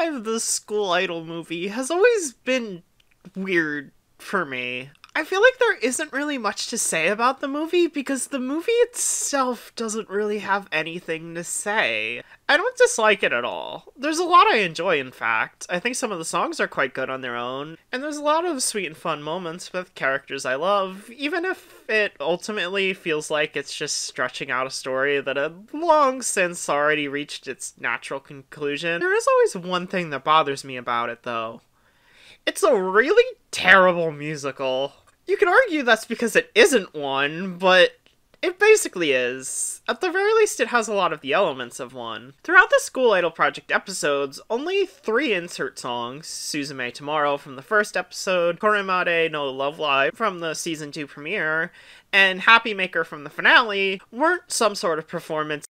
Live, the School Idol movie, has always been weird for me. I feel like there isn't really much to say about the movie because the movie itself doesn't really have anything to say. I don't dislike it at all. There's a lot I enjoy, in fact. I think some of the songs are quite good on their own, and there's a lot of sweet and fun moments with characters I love, even if it ultimately feels like it's just stretching out a story that had long since already reached its natural conclusion. There is always one thing that bothers me about it, though. It's a really terrible musical. You could argue that's because it isn't one, but it basically is. At the very least, it has a lot of the elements of one. Throughout the School Idol Project episodes, only 3 insert songs, Suzume Tomorrow from the first episode, Koremade no Love Live from the season 2 premiere, and Happy Maker from the finale, weren't some sort of performance.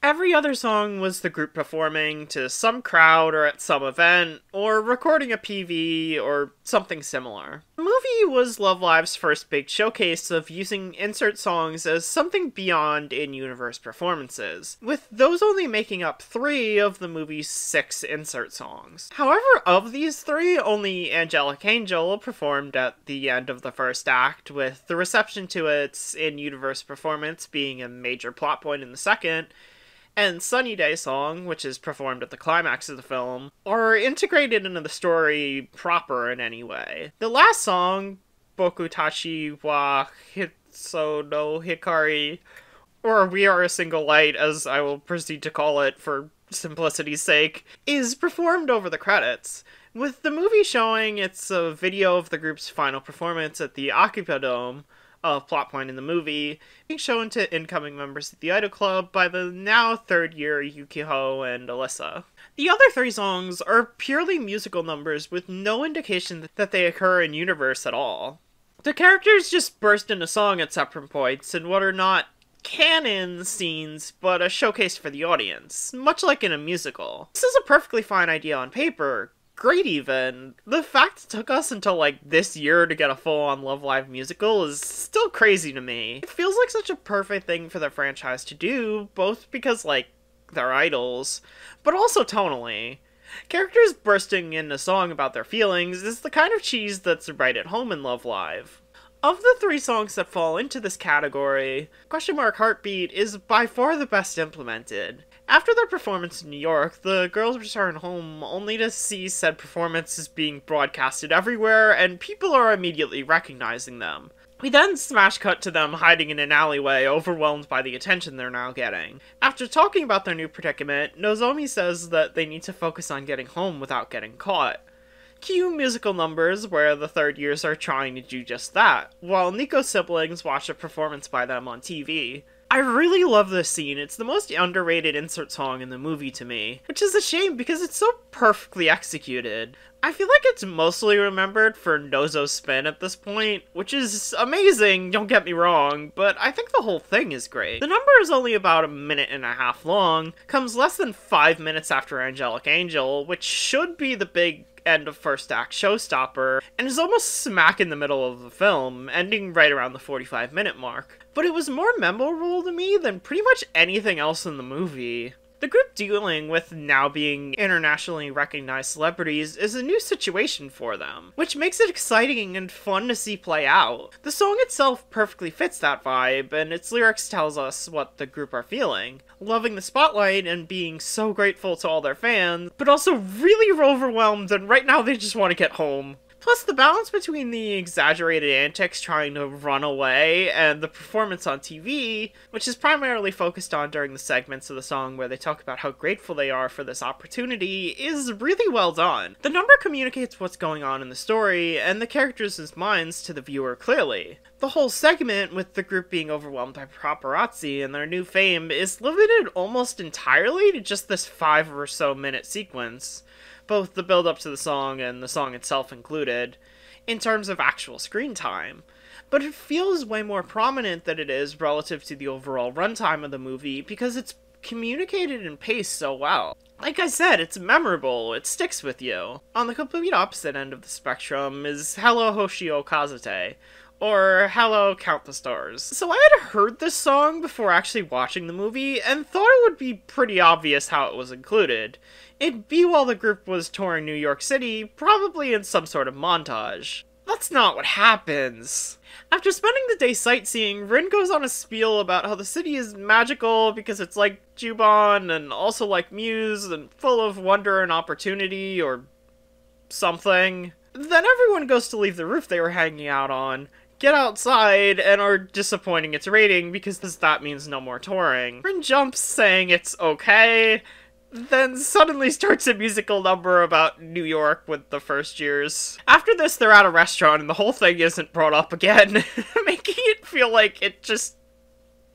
Every other song was the group performing to some crowd or at some event, or recording a PV, or something similar. The movie was Love Live's first big showcase of using insert songs as something beyond in-universe performances, with those only making up 3 of the movie's 6 insert songs. However, of these 3, only Angelic Angel performed at the end of the first act, with the reception to its in-universe performance being a major plot point in the second, and Sunny Day Song, which is performed at the climax of the film, are integrated into the story proper in any way. The last song, Bokutachi wa Hitotsu no Hikari, or We Are a Single Light, as I will proceed to call it for simplicity's sake, is performed over the credits, with the movie showing it's a video of the group's final performance at the Akupadome, a plot point in the movie, being shown to incoming members of the Idol Club by the now 3rd year Yukiho and Alyssa. The other 3 songs are purely musical numbers with no indication that they occur in universe at all. The characters just burst into song at separate points in what are not canon scenes, but a showcase for the audience, much like in a musical. This is a perfectly fine idea on paper, great even. The fact it took us until like this year to get a full-on Love Live musical is still crazy to me. It feels like such a perfect thing for the franchise to do, both because like they're idols, but also tonally. Characters bursting into song about their feelings is the kind of cheese that's right at home in Love Live. Of the 3 songs that fall into this category, Question Mark Heartbeat is by far the best implemented. After their performance in New York, the girls return home only to see said performances being broadcasted everywhere, and people are immediately recognizing them. We then smash cut to them hiding in an alleyway, overwhelmed by the attention they're now getting. After talking about their new predicament, Nozomi says that they need to focus on getting home without getting caught. Cue musical numbers where the 3rd years are trying to do just that, while Nico's siblings watch a performance by them on TV. I really love this scene. It's the most underrated insert song in the movie to me, which is a shame because it's so perfectly executed. I feel like it's mostly remembered for Nozo's spin at this point, which is amazing, don't get me wrong, but I think the whole thing is great. The number is only about 1.5 minutes long, comes less than 5 minutes after Angelic Angel, which should be the big end of first act showstopper, and is almost smack in the middle of the film, ending right around the 45-minute mark. But it was more memorable to me than pretty much anything else in the movie. The group dealing with now being internationally recognized celebrities is a new situation for them, which makes it exciting and fun to see play out. The song itself perfectly fits that vibe, and its lyrics tells us what the group are feeling. Loving the spotlight and being so grateful to all their fans, but also really overwhelmed and right now they just want to get home. Plus, the balance between the exaggerated antics trying to run away and the performance on TV, which is primarily focused on during the segments of the song where they talk about how grateful they are for this opportunity, is really well done. The number communicates what's going on in the story and the characters' minds to the viewer clearly. The whole segment, with the group being overwhelmed by paparazzi and their new fame, is limited almost entirely to just this 5 or so minute sequence, both the build-up to the song and the song itself included, in terms of actual screen time. But it feels way more prominent than it is relative to the overall runtime of the movie because it's communicated and paced so well. Like I said, it's memorable, it sticks with you. On the complete opposite end of the spectrum is Hello Hoshi O Kazete, or Hello Count the Stars. So I had heard this song before actually watching the movie and thought it would be pretty obvious how it was included, It'd be while the group was touring New York City, probably in some sort of montage. That's not what happens. After spending the day sightseeing, Rin goes on a spiel about how the city is magical because it's like Jubon and also like Muse and full of wonder and opportunity or something. Then everyone goes to leave the roof they were hanging out on, get outside, and are disappointing its rating because that means no more touring. Rin jumps saying it's okay, then suddenly starts a musical number about New York with the first years. After this, they're at a restaurant and the whole thing isn't brought up again, making it feel like it just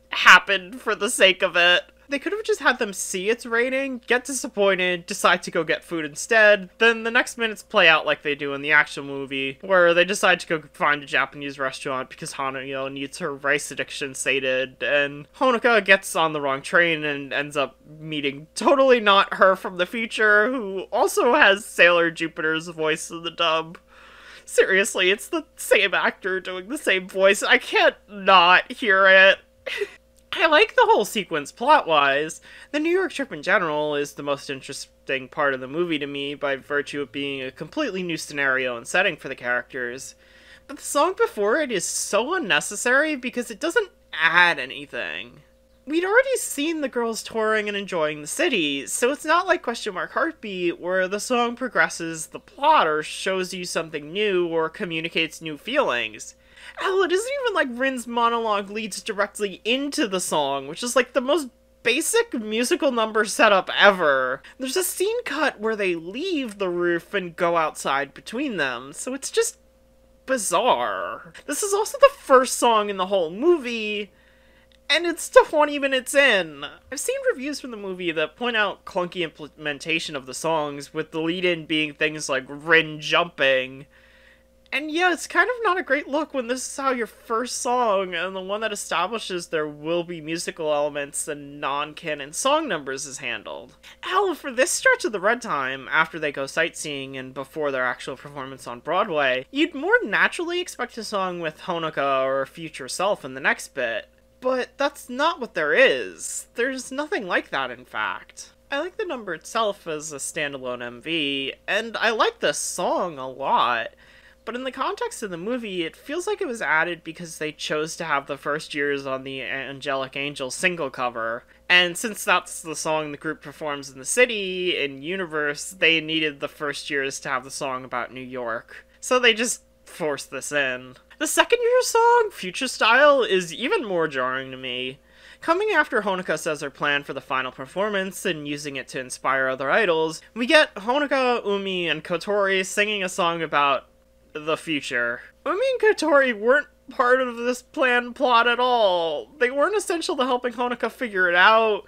happened for the sake of it. They could have just had them see its rating, get disappointed, decide to go get food instead, then the next minutes play out like they do in the actual movie, where they decide to go find a Japanese restaurant because Hanayo needs her rice addiction sated, and Honoka gets on the wrong train and ends up meeting totally not her from the future, who also has Sailor Jupiter's voice in the dub. Seriously, it's the same actor doing the same voice, I can't not hear it. I like the whole sequence plot-wise. The New York trip in general is the most interesting part of the movie to me by virtue of being a completely new scenario and setting for the characters. But the song before it is so unnecessary because it doesn't add anything. We'd already seen the girls touring and enjoying the city, so it's not like Question Mark Heartbeat where the song progresses the plot or shows you something new or communicates new feelings. Hell, it isn't even like Rin's monologue leads directly into the song, which is like the most basic musical number setup ever. There's a scene cut where they leave the roof and go outside between them, so it's just bizarre. This is also the first song in the whole movie, and it's 20 minutes in. I've seen reviews from the movie that point out clunky implementation of the songs, with the lead-in being things like Rin jumping. And yeah, it's kind of not a great look when this is how your first song, and the one that establishes there will be musical elements and non-canon song numbers, is handled. Hell, for this stretch of the runtime, after they go sightseeing and before their actual performance on Broadway, you'd more naturally expect a song with Honoka or Future Self in the next bit. But that's not what there is. There's nothing like that, in fact. I like the number itself as a standalone MV, and I like the song a lot. But in the context of the movie, it feels like it was added because they chose to have the first years on the Angelic Angel single cover. And since that's the song the group performs in the city, in universe, they needed the first years to have the song about New York. So they just forced this in. The second year song, Future Style, is even more jarring to me. Coming after Honoka says her plan for the final performance and using it to inspire other idols, we get Honoka, Umi, and Kotori singing a song about the future. Umi and Kotori weren't part of this plan plot at all. They weren't essential to helping Honoka figure it out.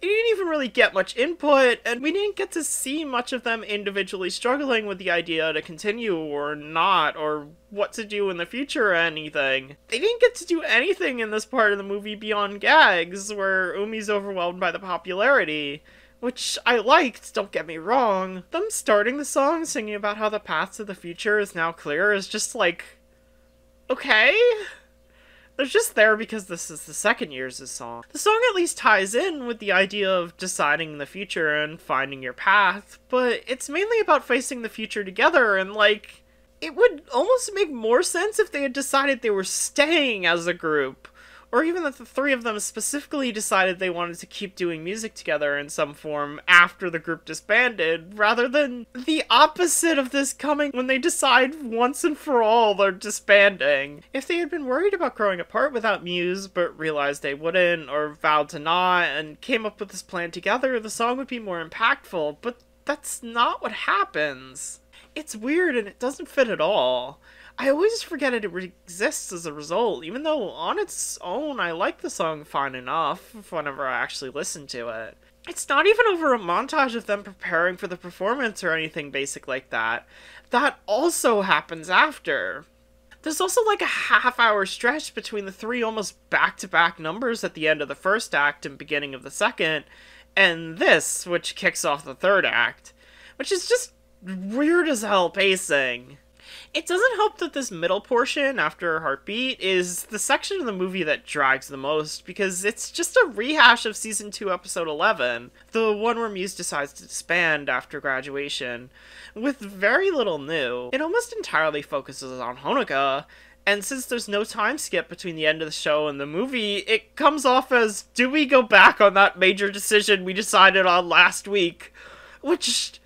They didn't even really get much input, and we didn't get to see much of them individually struggling with the idea to continue or not, or what to do in the future or anything. They didn't get to do anything in this part of the movie beyond gags, where Umi's overwhelmed by the popularity. Which I liked, don't get me wrong. Them starting the song singing about how the path to the future is now clear is just like, okay? They're just there because this is the second year's song. The song at least ties in with the idea of deciding the future and finding your path, but it's mainly about facing the future together, and like, it would almost make more sense if they had decided they were staying as a group. Or even that the three of them specifically decided they wanted to keep doing music together in some form after the group disbanded, rather than the opposite of this coming when they decide once and for all they're disbanding. If they had been worried about growing apart without Muse, but realized they wouldn't, or vowed to not, and came up with this plan together, the song would be more impactful, but that's not what happens. It's weird and it doesn't fit at all. I always forget it exists as a result, even though on its own I like the song fine enough whenever I actually listen to it. It's not even over a montage of them preparing for the performance or anything basic like that. That also happens after. There's also like a half-hour stretch between the three almost back-to-back numbers at the end of the first act and beginning of the second, and this, which kicks off the third act, which is just weird as hell pacing. It doesn't help that this middle portion after Heartbeat is the section of the movie that drags the most, because it's just a rehash of Season 2, Episode 11, the one where Muse decides to disband after graduation, with very little new. It almost entirely focuses on Honoka, and since there's no time skip between the end of the show and the movie, it comes off as, do we go back on that major decision we decided on last week? Which,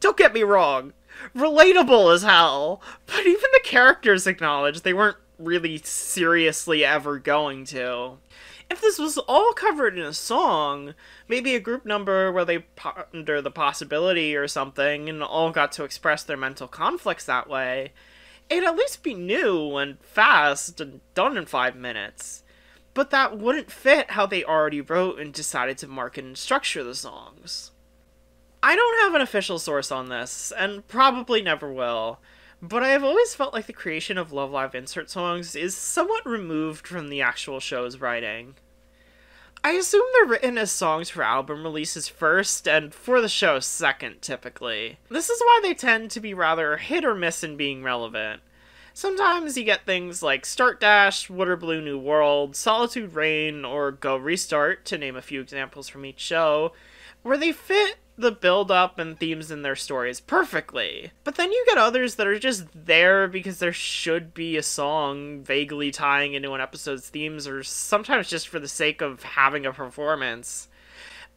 don't get me wrong, relatable as hell, but even the characters acknowledge they weren't really seriously ever going to. If this was all covered in a song, maybe a group number where they ponder the possibility or something and all got to express their mental conflicts that way, it'd at least be new and fast and done in 5 minutes. But that wouldn't fit how they already wrote and decided to market and structure the songs. I don't have an official source on this, and probably never will, but I have always felt like the creation of Love Live insert songs is somewhat removed from the actual show's writing. I assume they're written as songs for album releases first, and for the show second, typically. This is why they tend to be rather hit or miss in being relevant. Sometimes you get things like Start Dash, Water Blue New World, Solitude Rain, or Go Restart, to name a few examples from each show, where they fit the build-up and themes in their stories perfectly. But then you get others that are just there because there should be a song vaguely tying into an episode's themes, or sometimes just for the sake of having a performance.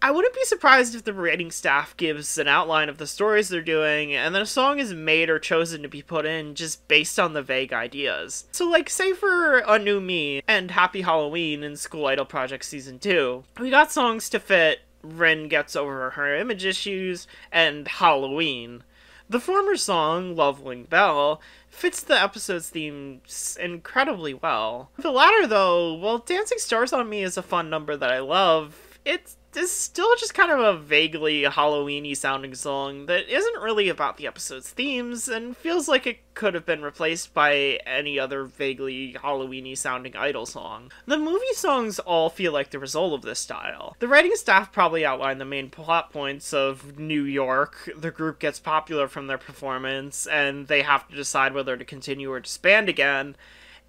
I wouldn't be surprised if the writing staff gives an outline of the stories they're doing, and then a song is made or chosen to be put in just based on the vague ideas. So like, say for A New Me and Happy Halloween in School Idol Project Season 2, we got songs to fit Rin Gets Over Her Image Issues, and Halloween. The former song, Loveling Belle, fits the episode's themes incredibly well. The latter, though, while Dancing Stars on Me is a fun number that I love, it is still just kind of a vaguely Halloween-y sounding song that isn't really about the episode's themes, and feels like it could have been replaced by any other vaguely Halloween-y sounding idol song. The movie songs all feel like the result of this style. The writing staff probably outlined the main plot points of New York, the group gets popular from their performance, and they have to decide whether to continue or disband again,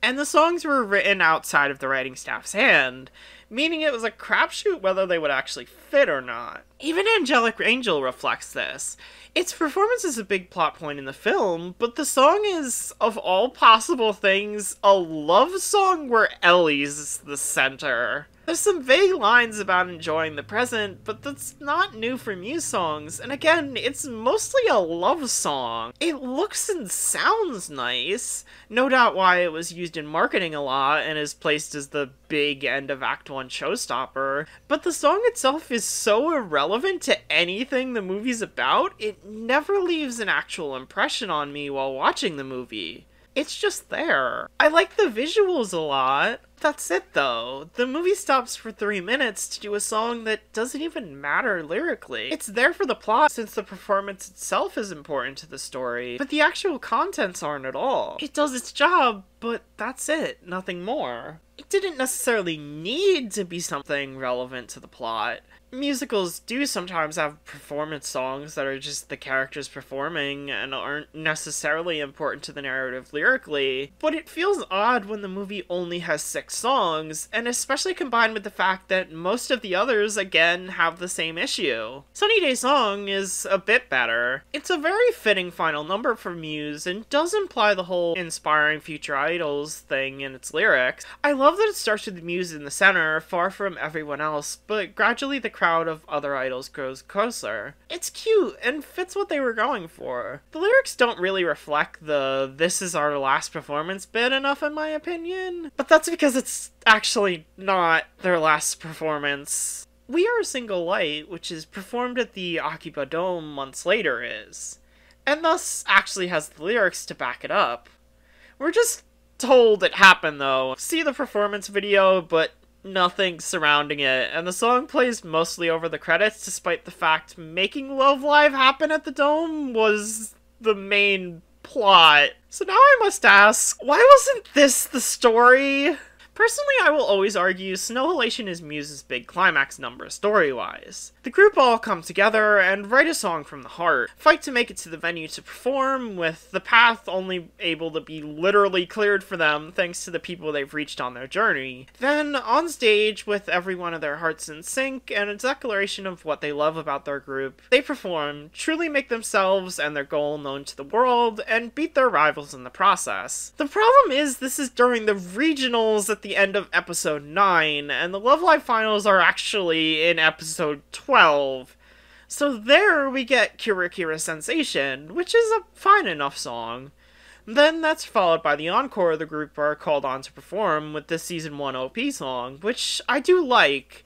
and the songs were written outside of the writing staff's hand, meaning it was a crapshoot whether they would actually fit or not. Even Angelic Angel reflects this. Its performance is a big plot point in the film, but the song is, of all possible things, a love song where Ellie's is the center. There's some vague lines about enjoying the present, but that's not new for Muse songs, and again, it's mostly a love song. It looks and sounds nice, no doubt why it was used in marketing a lot and is placed as the big end of Act 1 showstopper, but the song itself is so irrelevant to anything the movie's about, it never leaves an actual impression on me while watching the movie. It's just there. I like the visuals a lot. That's it though. The movie stops for 3 minutes to do a song that doesn't even matter lyrically. It's there for the plot since the performance itself is important to the story, but the actual contents aren't at all. It does its job, but that's it, nothing more. It didn't necessarily need to be something relevant to the plot. Musicals do sometimes have performance songs that are just the characters performing and aren't necessarily important to the narrative lyrically, but it feels odd when the movie only has 6 songs, and especially combined with the fact that most of the others, again, have the same issue. Sunny Day Song is a bit better. It's a very fitting final number for Muse, and does imply the whole inspiring future idols thing in its lyrics. I love that it starts with the Muse in the center, far from everyone else, but gradually the crowd of other idols grows closer. It's cute and fits what they were going for. The lyrics don't really reflect the "this is our last performance" bit enough in my opinion, but that's because it's actually not their last performance. We Are a Single Light, which is performed at the Akupadome months later, is, and thus actually has the lyrics to back it up. We're just told it happened though. See the performance video, but nothing surrounding it, and the song plays mostly over the credits despite the fact making Love Live happen at the Dome was the main plot. So now I must ask, why wasn't this the story? Personally, I will always argue Snowhalation is Muse's big climax number story-wise. The group all come together and write a song from the heart, fight to make it to the venue to perform, with the path only able to be literally cleared for them thanks to the people they've reached on their journey. Then, on stage, with every one of their hearts in sync and a declaration of what they love about their group, they perform, truly make themselves and their goal known to the world, and beat their rivals in the process. The problem is this is during the regionals at the end of episode 9, and the Love Live finals are actually in episode 12. So there we get Kirakira Sensation, which is a fine enough song. Then that's followed by the encore the group are called on to perform with this season 1 OP song, which I do like.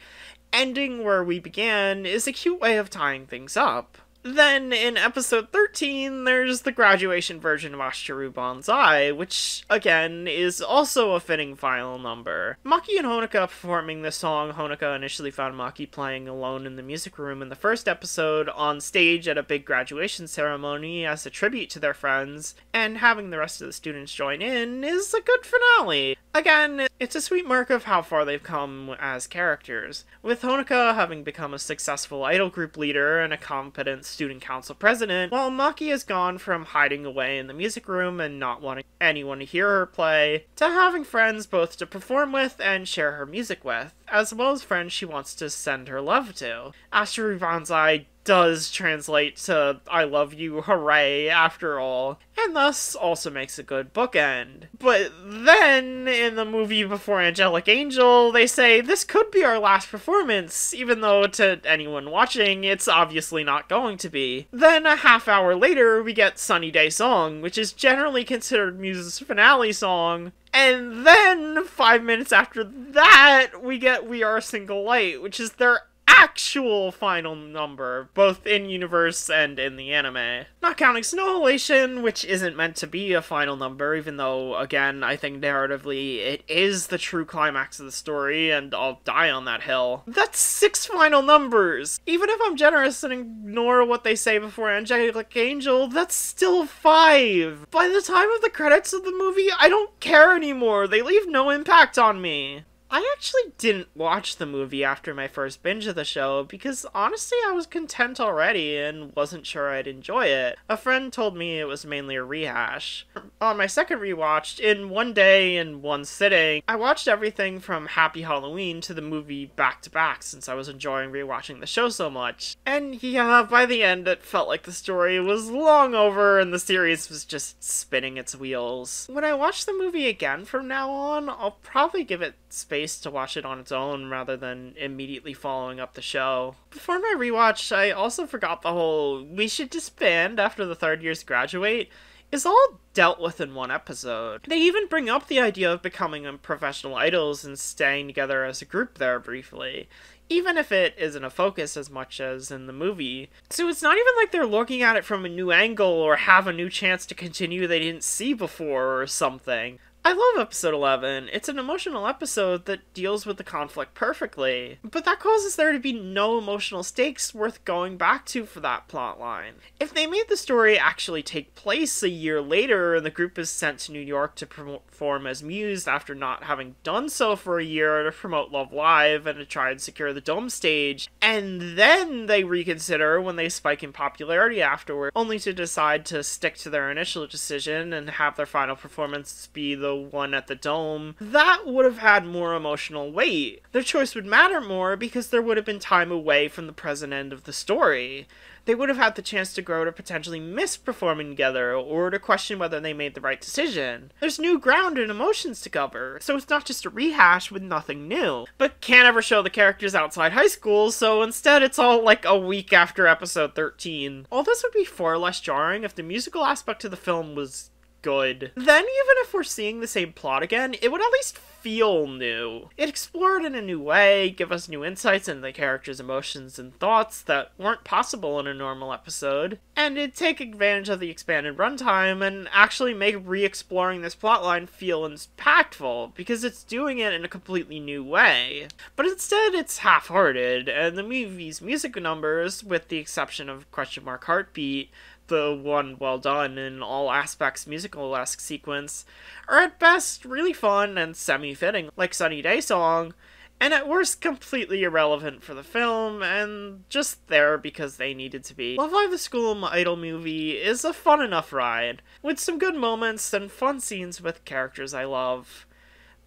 Ending where we began is a cute way of tying things up. Then, in episode 13, there's the graduation version of Aishiteru Banzai, which, again, is also a fitting final number. Maki and Honoka performing the song. Honoka initially found Maki playing alone in the music room in the first episode, on stage at a big graduation ceremony as a tribute to their friends, and having the rest of the students join in is a good finale. Again, it's a sweet mark of how far they've come as characters, with Honoka having become a successful idol group leader and a competent student council president, while Maki has gone from hiding away in the music room and not wanting anyone to hear her play, to having friends both to perform with and share her music with, as well as friends she wants to send her love to. Aishiteru Banzai does translate to I love you, hooray, after all, and thus also makes a good bookend. But then, in the movie before Angelic Angel, they say this could be our last performance, even though to anyone watching, it's obviously not going to be. Then a half hour later, we get Sunny Day Song, which is generally considered Muse's finale song. And then, 5 minutes after that, we get We Are Single Light, which is their actual final number, both in universe and in the anime. Not counting Snowhalation, which isn't meant to be a final number, even though, again, I think narratively it is the true climax of the story, and I'll die on that hill. That's 6 final numbers! Even if I'm generous and ignore what they say before Angelic Angel, that's still 5! By the time of the credits of the movie, I don't care anymore, they leave no impact on me. I actually didn't watch the movie after my first binge of the show because honestly I was content already and wasn't sure I'd enjoy it. A friend told me it was mainly a rehash. On my second rewatch, in one day and one sitting, I watched everything from Happy Halloween to the movie back to back since I was enjoying rewatching the show so much. And yeah, by the end it felt like the story was long over and the series was just spinning its wheels. When I watch the movie again from now on, I'll probably give it space to watch it on its own rather than immediately following up the show. Before my rewatch, I also forgot the whole "we should disband after the third years graduate" is all dealt with in one episode. They even bring up the idea of becoming professional idols and staying together as a group there briefly, even if it isn't a focus as much as in the movie. So it's not even like they're looking at it from a new angle or have a new chance to continue they didn't see before or something. I love episode 11. It's an emotional episode that deals with the conflict perfectly, but that causes there to be no emotional stakes worth going back to for that plotline. If they made the story actually take place a year later and the group is sent to New York to perform as Muse after not having done so for a year to promote Love Live and to try and secure the Dome stage, and then they reconsider when they spike in popularity afterward, only to decide to stick to their initial decision and have their final performance be the one at the Dome, that would have had more emotional weight. Their choice would matter more because there would have been time away from the present end of the story. They would have had the chance to grow to potentially miss performing together or to question whether they made the right decision. There's new ground and emotions to cover, so it's not just a rehash with nothing new. But can't ever show the characters outside high school, so instead it's all like a week after episode 13. All this would be far less jarring if the musical aspect of the film was good. Then, even if we're seeing the same plot again, it would at least feel new. It explored in a new way, give us new insights into the characters' emotions and thoughts that weren't possible in a normal episode, and it'd take advantage of the expanded runtime and actually make re-exploring this plotline feel impactful, because it's doing it in a completely new way. But instead, it's half-hearted, and the movie's music numbers, with the exception of Question Mark Heartbeat, the one well done in all aspects musical-esque sequence, are at best really fun and semi-fitting, like Sunny Day Song, and at worst completely irrelevant for the film, and just there because they needed to be. Love Live School Idol Movie is a fun enough ride, with some good moments and fun scenes with characters I love,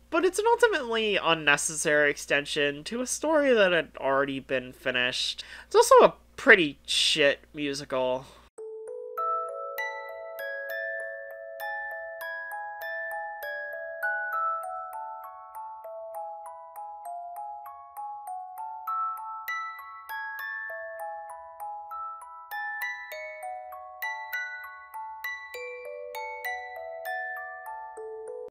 but it's an ultimately unnecessary extension to a story that had already been finished. It's also a pretty shit musical.